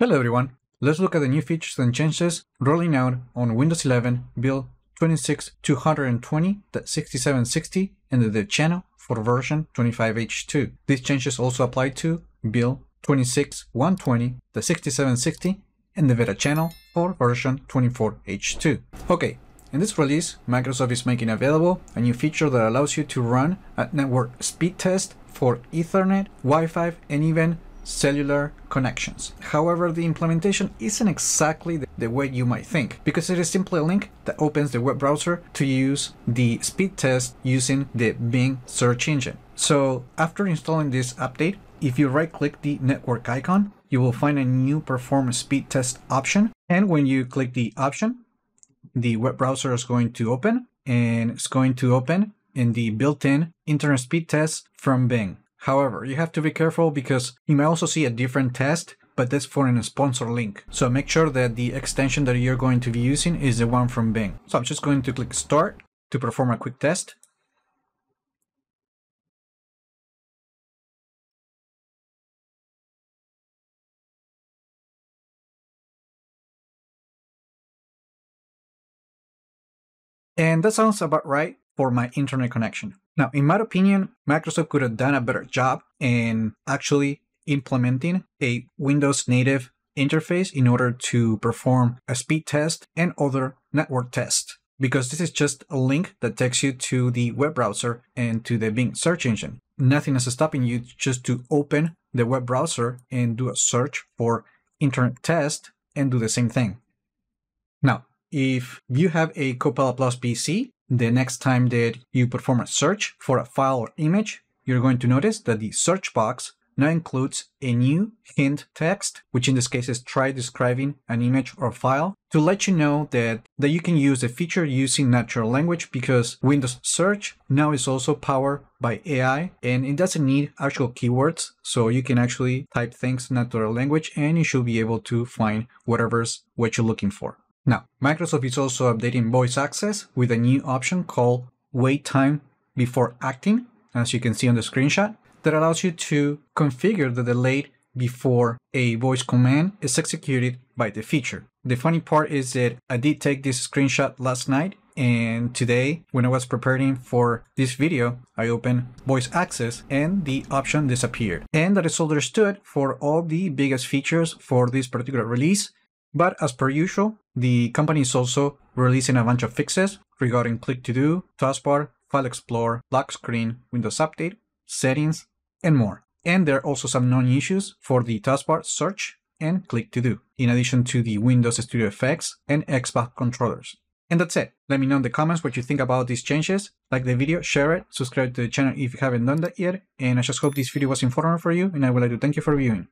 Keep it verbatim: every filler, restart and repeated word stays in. Hello everyone, let's look at the new features and changes rolling out on Windows eleven build two six two two zero point six seven six zero and the dev channel for version twenty-five H two. These changes also apply to build two six one two zero point six seven six zero and the beta channel for version twenty-four H two. Okay, in this release, Microsoft is making available a new feature that allows you to run a network speed test for Ethernet, Wi-Fi, and even cellular connections. However, the implementation isn't exactly the way you might think, because it is simply a link that opens the web browser to use the speed test using the Bing search engine. So after installing this update, if you right-click the network icon, you will find a new perform speed test option. And when you click the option, the web browser is going to open, and it's going to open in the built-in internet speed test from Bing. However, you have to be careful because you may also see a different test, but that's for a sponsor link. So make sure that the extension that you're going to be using is the one from Bing. So I'm just going to click Start to perform a quick test. And that sounds about right for my internet connection. Now, in my opinion, Microsoft could have done a better job in actually implementing a Windows native interface in order to perform a speed test and other network tests, because this is just a link that takes you to the web browser and to the Bing search engine. Nothing is stopping you just to open the web browser and do a search for internet test and do the same thing. Now, if you have a Copilot Plus P C, the next time that you perform a search for a file or image, you're going to notice that the search box now includes a new hint text, which in this case is try describing an image or file, to let you know that, that you can use the feature using natural language, because Windows Search now is also powered by A I and it doesn't need actual keywords. So you can actually type things in natural language and you should be able to find whatever's what you're looking for. Now, Microsoft is also updating Voice Access with a new option called Wait Time Before Acting, as you can see on the screenshot, that allows you to configure the delay before a voice command is executed by the feature. The funny part is that I did take this screenshot last night, and today, when I was preparing for this video, I opened Voice Access and the option disappeared. And that is understood for all the biggest features for this particular release. But as per usual, the company is also releasing a bunch of fixes regarding Click To Do, Taskbar, File Explorer, Lock Screen, Windows Update, Settings, and more. And there are also some known issues for the Taskbar, Search, and Click To Do, in addition to the Windows Studio F X and Xbox controllers. And that's it. Let me know in the comments what you think about these changes. Like the video, share it, subscribe to the channel if you haven't done that yet, and I just hope this video was informative for you, and I would like to thank you for viewing.